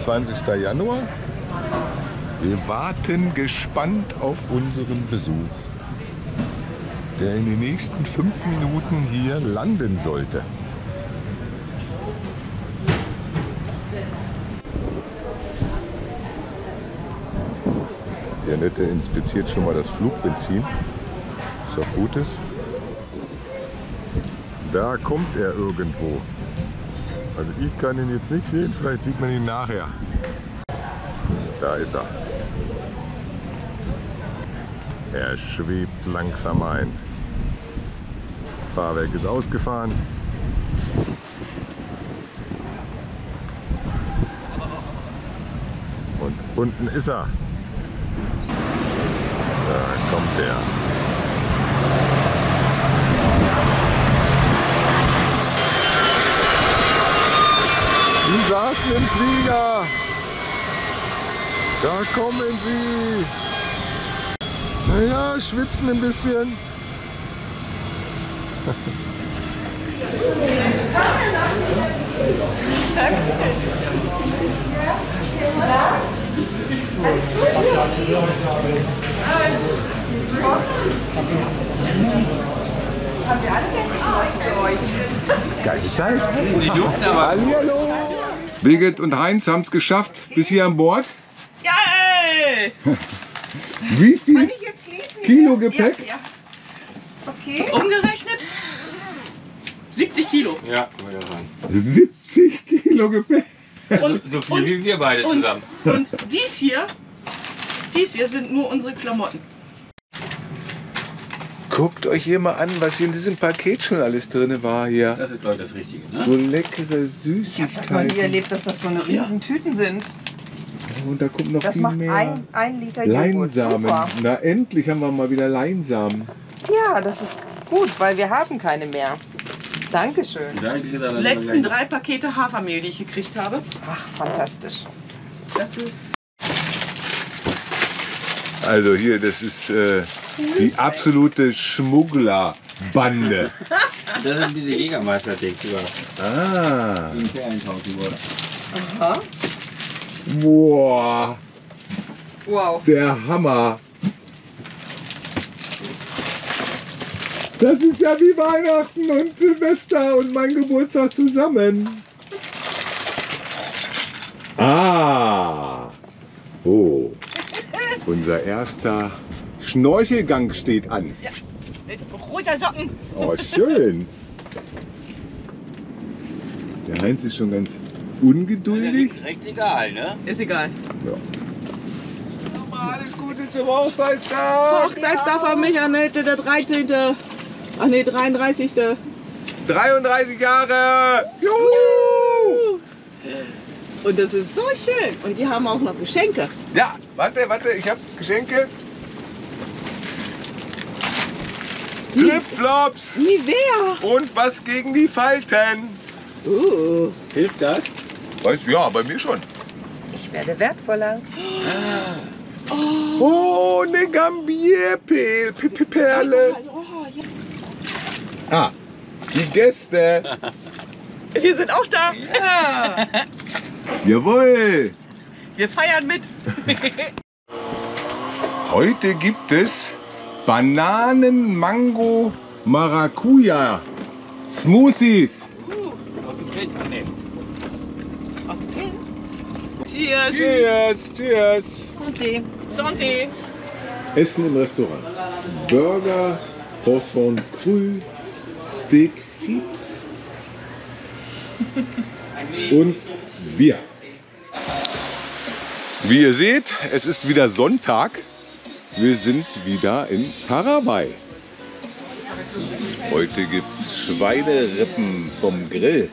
24. Januar. Wir warten gespannt auf unseren Besuch, der in den nächsten 5 Minuten hier landen sollte. Die Annette inspiziert schon mal das Flugbenzin. Ist auch Gutes. Da kommt er irgendwo. Also ich kann ihn jetzt nicht sehen, vielleicht sieht man ihn nachher. Da ist er. Er schwebt langsam ein. Fahrwerk ist ausgefahren. Und unten ist er. Da kommt er. Sie saßen im Flieger. Da kommen sie. Naja, schwitzen ein bisschen. Haben wir alle ausgeräumt? Geile Zeit. Die dürfen aber. Hallihallo. Birgit und Heinz haben es geschafft, bis hier an Bord. Geil! Wie viel Kilo Gepäck? Ja, ja. Okay. Umgerechnet 70 Kilo. Ja, 70 Kilo Gepäck. Und, so viel wie wir beide zusammen. Und dies hier sind nur unsere Klamotten. Guckt euch hier mal an, was hier in diesem Paket schon alles drin war hier. Das ist, glaube ich, das Richtige, ne? So leckere Süßigkeiten. Ich habe das mal nie erlebt, dass das so eine riesen Tüten sind. Oh, und da kommt noch das viel mehr. Ein Liter Leinsamen. Na, endlich haben wir mal wieder Leinsamen. Ja, das ist gut, weil wir haben keine mehr. Dankeschön. Die letzten 3 Pakete Hafermehl, die ich gekriegt habe. Ach, fantastisch. Das ist... Also hier, das ist die absolute Schmugglerbande. Das sind diese Jägermeister-Deckschüler. Ah. Die hier eintauchen wurde. Aha. Boah. Wow. Der Hammer. Das ist ja wie Weihnachten und Silvester und mein Geburtstag zusammen. Ah. Oh. Unser erster Schnorchelgang steht an. Ja, mit roter Socken. Oh, schön. Der Heinz ist schon ganz ungeduldig. Ja, recht egal, ne? Ist egal. Ja. Nochmal alles Gute zum Hochzeitstag. Hochzeitstag von mich, Annette, der 13. Ach ne, 33. 33 Jahre. Juhu. Und das ist so schön. Und die haben auch noch Geschenke. Ja, warte, ich habe Geschenke. Flipflops. Nivea. Und was gegen die Falten. Hilft das? Weißt du, ja, bei mir schon. Ich werde wertvoller. Oh, eine Gambier-Perle. Ah, die Gäste. Wir sind auch da. Ja. Jawohl! Wir feiern mit! Heute gibt es Bananen-Mango-Maracuja-Smoothies. Aus dem Kind? Nee. Aus dem Kind? Cheers! Cheers! Cheers! Santé! Santé! Essen im Restaurant. Burger, Poisson cru, Steak frites und Bier. Wie ihr seht, es ist wieder Sonntag. Wir sind wieder in Taravai. Heute gibt es Schweinerippen vom Grill.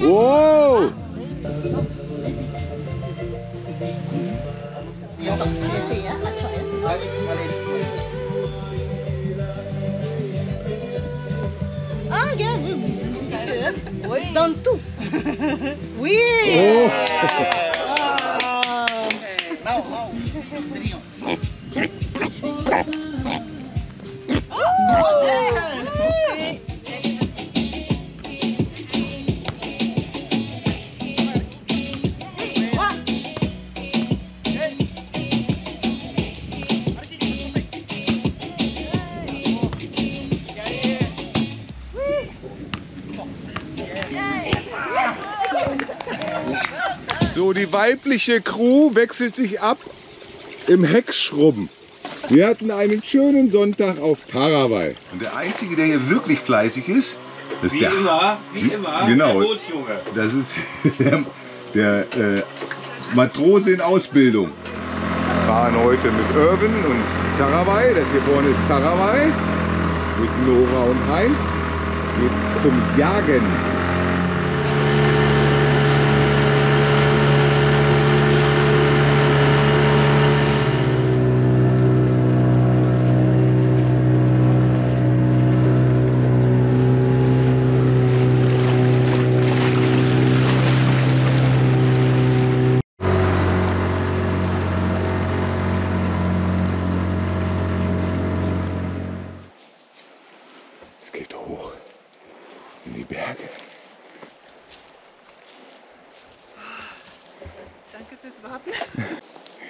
Wow! Ah, yeah. Dans tout. Oui. Oh. Ah. Oh. So, die weibliche Crew wechselt sich ab im Heckschrubben. Wir hatten einen schönen Sonntag auf Taravai. Und der Einzige, der hier wirklich fleißig ist, ist wie immer, genau, der Bootjunge. Das ist der Matrose in Ausbildung. Wir fahren heute mit Erwin und Taravai. Das hier vorne ist Taravai. Mit Nora und Heinz geht's zum Jagen.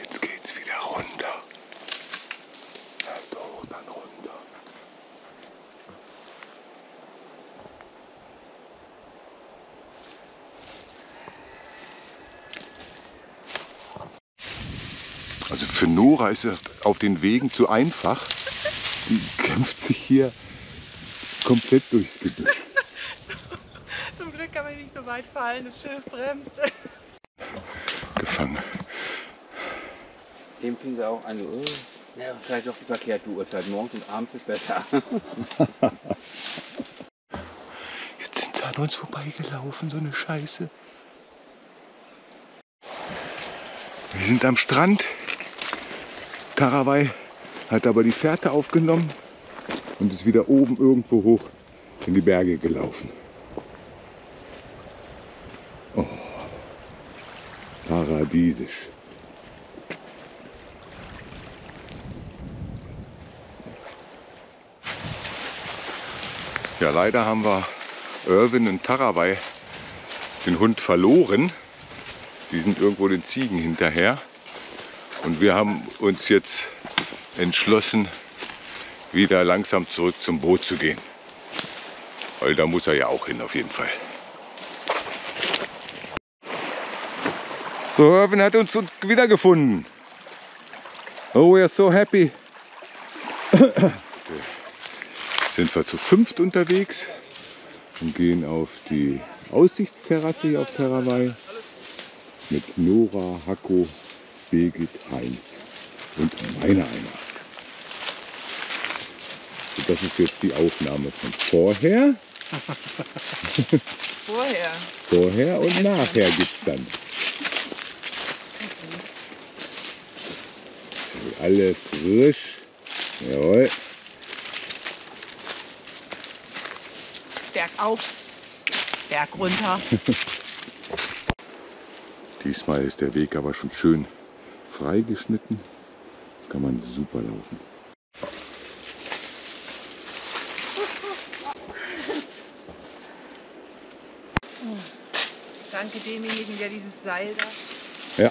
Jetzt geht's wieder runter. Erst hoch, dann runter. Also für Nora ist es auf den Wegen zu einfach. Die kämpft sich hier komplett durchs Gebüsch. Zum Glück kann man nicht so weit fallen, das Schiff bremst. Gefangen. Dem finden sie auch an, oh, ja, vielleicht doch verkehrt beurteilt. Morgens und abends ist besser. Jetzt sind sie an uns vorbeigelaufen, so eine Scheiße. Wir sind am Strand. Taravai hat aber die Fährte aufgenommen und ist wieder oben irgendwo hoch in die Berge gelaufen. Oh. Paradiesisch. Ja, leider haben wir Erwin und Taravai, den Hund, verloren. Die sind irgendwo den Ziegen hinterher. Und wir haben uns jetzt entschlossen, wieder langsam zurück zum Boot zu gehen. Weil da muss er ja auch hin, auf jeden Fall. So, Urban hat uns wiedergefunden. Oh, we are so happy. Okay. Sind wir zu fünft unterwegs und gehen auf die Aussichtsterrasse hier auf Taravai mit Nora, Hakko, Birgit, Heinz und meiner einer. So, das ist jetzt die Aufnahme von vorher. Vorher. Vorher und nachher gibt es dann. Alle frisch. Jawohl. Berg auf, Berg runter. Diesmal ist der Weg aber schon schön freigeschnitten. Kann man super laufen. Danke demjenigen, der dieses Seil da. Ja.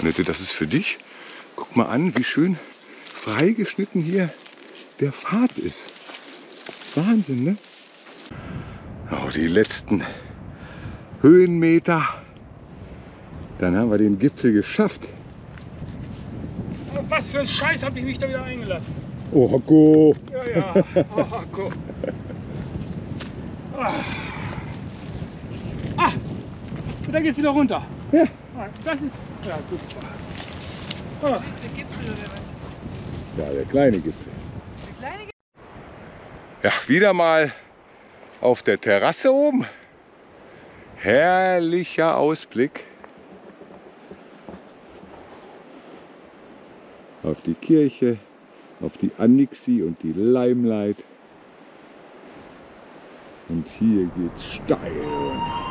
Annette, das ist für dich. Guck mal an, wie schön freigeschnitten hier der Pfad ist. Wahnsinn, ne? Oh, die letzten Höhenmeter. Dann haben wir den Gipfel geschafft. Was für ein Scheiß hab ich mich da wieder eingelassen. Oh, Hakko. Ja, ja. Oh, Hakko. Ah, und dann geht's wieder runter. Ja. Das ist ja super. Ah. Der Gipfel oder was? Ja, der kleine Gipfel. Der kleine Gipfel? Ja, wieder mal auf der Terrasse oben. Herrlicher Ausblick auf die Kirche, auf die Anixi und die Limelight. Und hier geht's steil runter.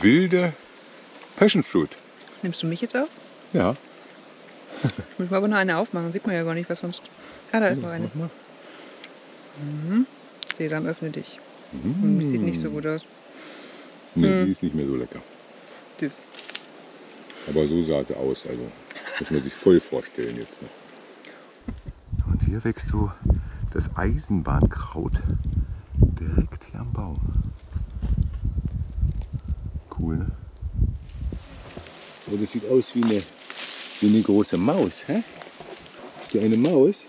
Wilde Passionfruit. Nimmst du mich jetzt auf? Ja. Ich muss mal aber noch eine aufmachen, sieht man ja gar nicht, was sonst... Ah, da ist noch eine. Mhm. Sesam, öffne dich. Mm. Sieht nicht so gut aus. Nee, die ist nicht mehr so lecker. Düff. Aber so sah sie aus, also muss man sich voll vorstellen jetzt noch. Und hier wächst so das Eisenbahnkraut direkt hier am Baum. Cool, ne? Oh, das sieht aus wie eine große Maus. Hä? Ist ja eine Maus.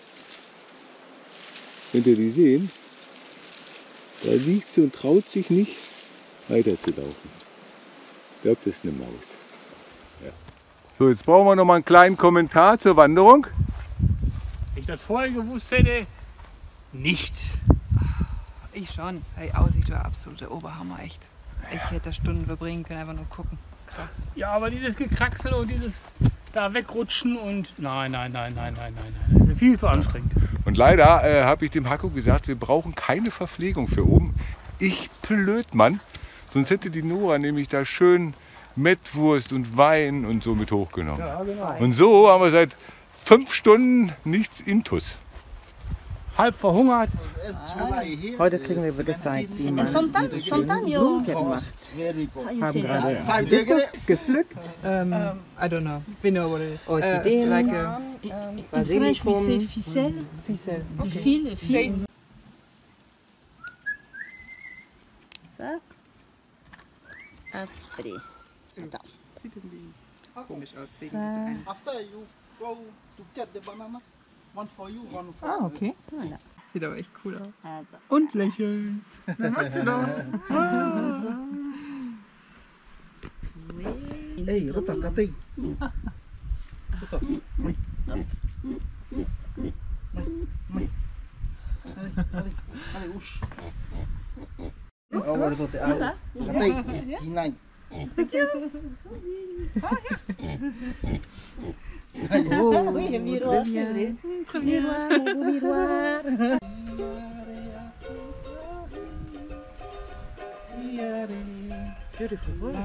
Könnt ihr die sehen? Da liegt sie und traut sich nicht, weiterzulaufen. Ich glaube, das ist eine Maus. Ja. So, jetzt brauchen wir noch mal einen kleinen Kommentar zur Wanderung. Wenn ich das vorher gewusst hätte, nicht. Ich schon. Die Aussicht war absoluter Oberhammer, echt. Ich hätte da Stunden verbringen können, einfach nur gucken. Krass. Ja, aber dieses Gekraxel und dieses da wegrutschen und... Nein. Das ist viel zu anstrengend. Und leider habe ich dem Hakko gesagt, wir brauchen keine Verpflegung für oben. Ich Blödmann. Sonst hätte die Nora nämlich da schön Mettwurst und Wein und so mit hochgenommen. Ja, genau. Und so haben wir seit 5 Stunden nichts intus. Halb verhungert. Heute kriegen wir wieder Zeit, wie man Blumenketten macht. Haben gerade Diskus gepflückt. I don't know. We know what it is. Orchideen. Basilikum. Ficelle. Viel. So. Après. Da. Sieht irgendwie komisch aus. After you go to get the banana. One for you, one for you. Ah, okay. Ja. Sieht aber echt cool aus. Und lächeln. Dann macht sie doch. Hey, rota, katting. Rota. Mai. Mai. Ale, uš. Ovo je to te, ale. Katting, cinaj. Oh, le miroir, très bien, mon miroir. Beautiful voice.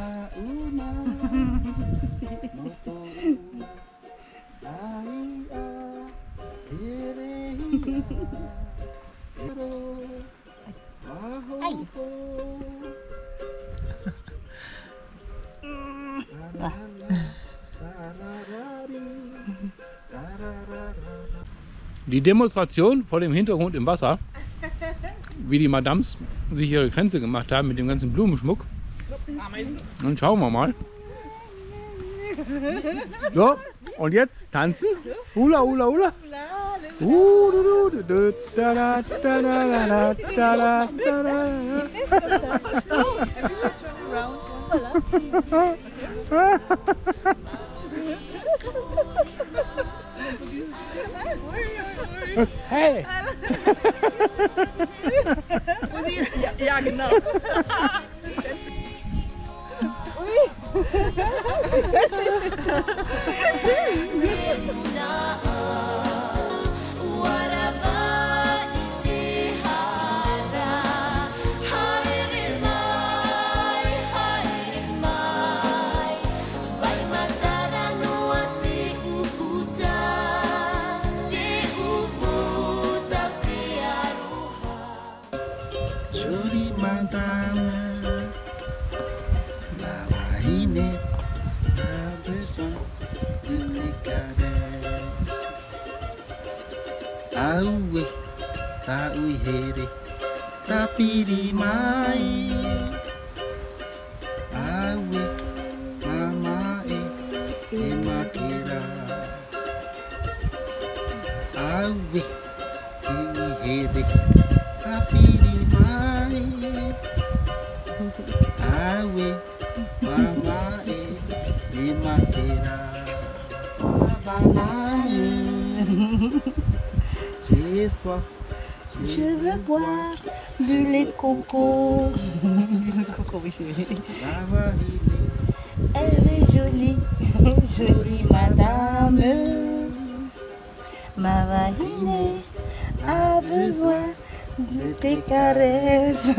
Die Demonstration vor dem Hintergrund im Wasser, wie die Madams sich ihre Kränze gemacht haben mit dem ganzen Blumenschmuck. Dann schauen wir mal. So, und jetzt tanzen. Hula, hula, hula. Hey! Ja, genau. Je veux boire du lait de coco. Le coco, oui, c'est joli. Elle est jolie, jolie madame. Ma Vahine a besoin de tes caresses.